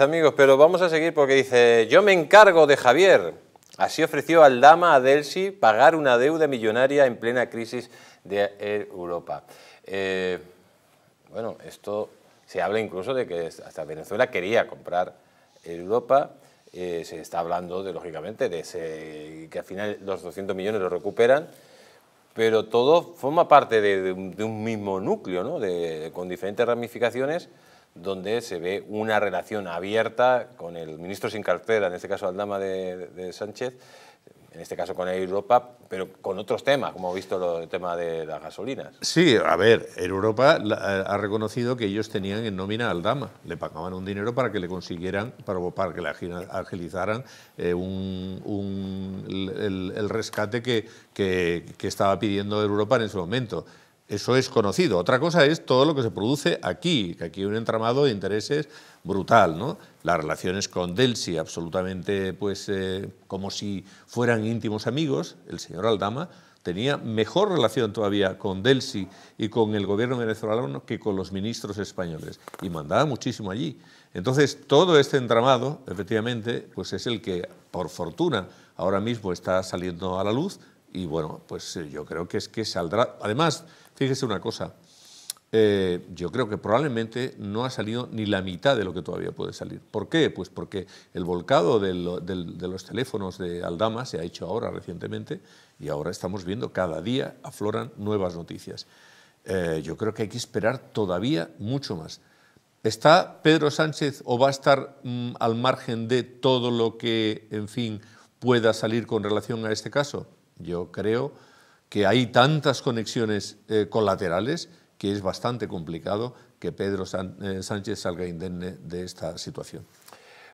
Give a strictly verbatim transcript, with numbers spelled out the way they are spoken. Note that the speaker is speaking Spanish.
Amigos, pero vamos a seguir porque dice: yo me encargo de Javier. Así ofreció Aldama a Delcy pagar una deuda millonaria en plena crisis de Europa. Eh, bueno, esto se habla incluso de que hasta Venezuela quería comprar Europa. Eh, se está hablando de, lógicamente, de ese, que al final los doscientos millones lo recuperan, pero todo forma parte de, de, un, de un mismo núcleo, ¿no? de, de, con diferentes ramificaciones, donde se ve una relación abierta con el ministro sin cartera, en este caso Aldama de, de Sánchez, en este caso con Europa, pero con otros temas, como hemos visto el tema de las gasolinas. Sí, a ver, Europa ha reconocido que ellos tenían en nómina a Aldama, le pagaban un dinero para que le consiguieran, para, para que le agilizaran eh, un, un, el, el rescate que, que, que estaba pidiendo Europa en ese momento. Eso es conocido. Otra cosa es todo lo que se produce aquí, que aquí hay un entramado de intereses brutal, ¿no? Las relaciones con Delcy, absolutamente, pues, eh, como si fueran íntimos amigos. El señor Aldama tenía mejor relación todavía con Delcy y con el gobierno venezolano que con los ministros españoles, y mandaba muchísimo allí. Entonces, todo este entramado, efectivamente, pues es el que, por fortuna, ahora mismo está saliendo a la luz. Y bueno, pues yo creo que es que saldrá. Además, fíjese una cosa, eh, yo creo que probablemente no ha salido ni la mitad de lo que todavía puede salir. ¿Por qué? Pues porque el volcado de, lo, de, de los teléfonos de Aldama se ha hecho ahora recientemente, y ahora estamos viendo cada día afloran nuevas noticias. Eh, yo creo que hay que esperar todavía mucho más. ¿Está Pedro Sánchez o va a estar mm, al margen de todo lo que, en fin, pueda salir con relación a este caso? Yo creo que hay tantas conexiones eh, colaterales que es bastante complicado que Pedro Sánchez salga indemne de esta situación.